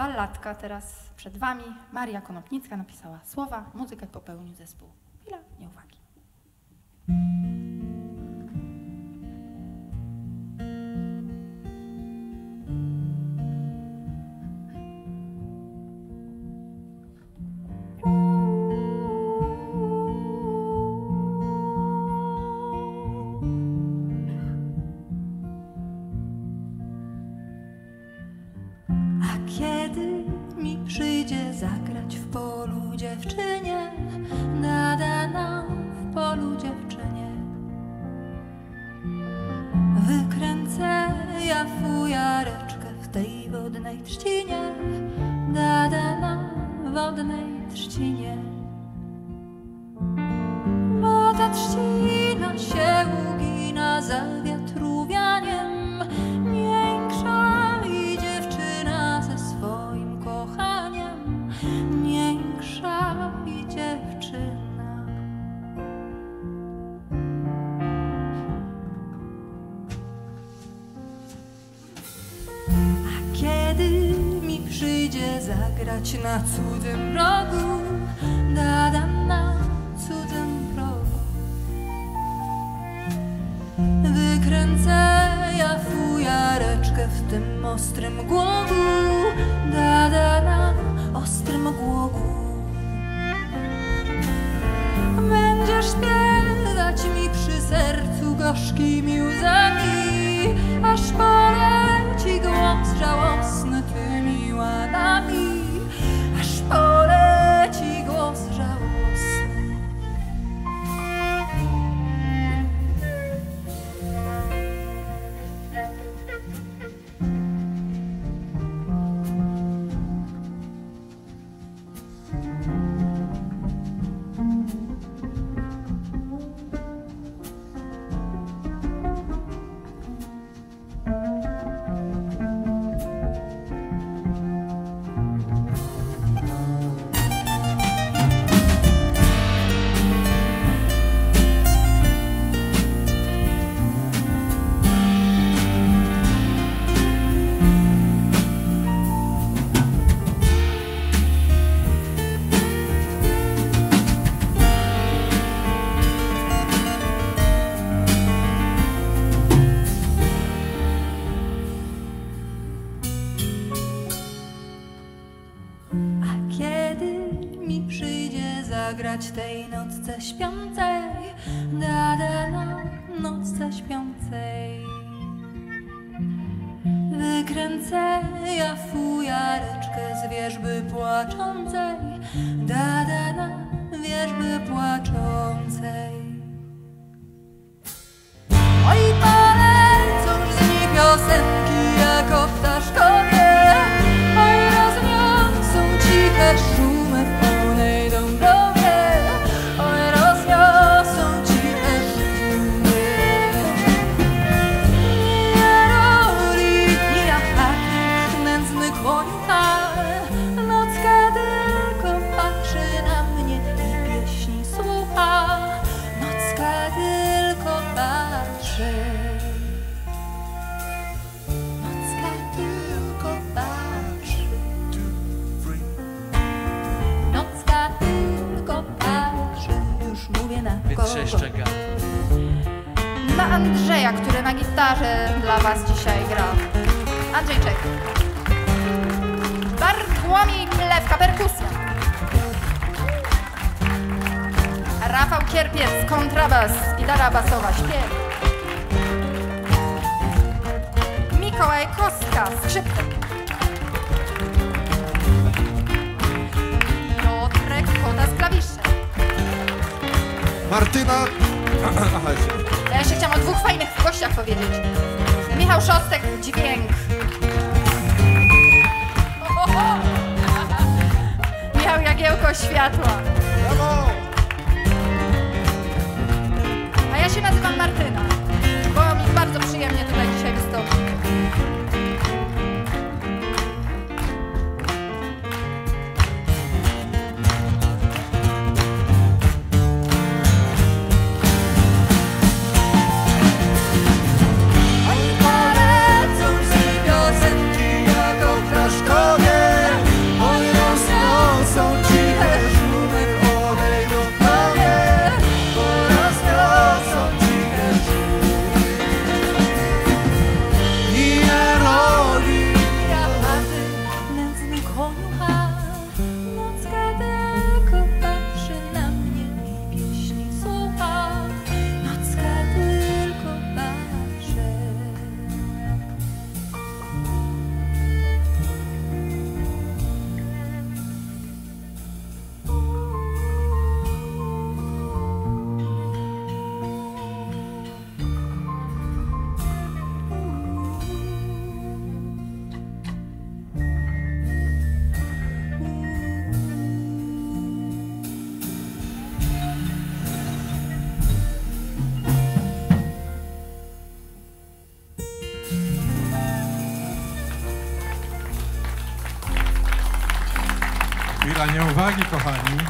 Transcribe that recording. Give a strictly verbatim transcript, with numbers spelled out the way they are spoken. Balladka teraz przed wami. Maria Konopnicka napisała słowa, muzykę popełnił zespół Chwila Nieuwagi. Na cudzym rogu, dadam na cudzym rogu. Wykręcę ja fujareczkę w tym ostrym głogu, dada na ostrym głogu. Będziesz śpiewać mi przy sercu gorzkimi łzami, aż poleci głos żałosny tymi ładami. Poleci głos żałosny. Tej nocce śpiącej, dada na nocce śpiącej. Wykręcę ja fujareczkę z wierzby płaczącej, dada na wierzby płaczącej. Oj, polecą z niej piosenki jako ptaszkowie, oj, rozniosą ciche szumy w pełnej dąbrowie. Na Andrzeja, który na gitarze dla was dzisiaj gra. Andrzejczyk. Bartłomiej Mielewka, perkusja. Rafał Kierpiec, kontrabas, gitara basowa, śpiew. Mikołaj Kostka, skrzypka. Jotrek Kota z klawiszy. Martyna. Ja jeszcze chciałam o dwóch fajnych gościach powiedzieć. Michał Szostek, dźwięk. O, o, o. Michał Jagiełko, światła. A ja się nazywam Martyna, bo mi bardzo przyjemnie tutaj dzisiaj wystąpić. Szkoda! Chwila Nieuwagi, kochani.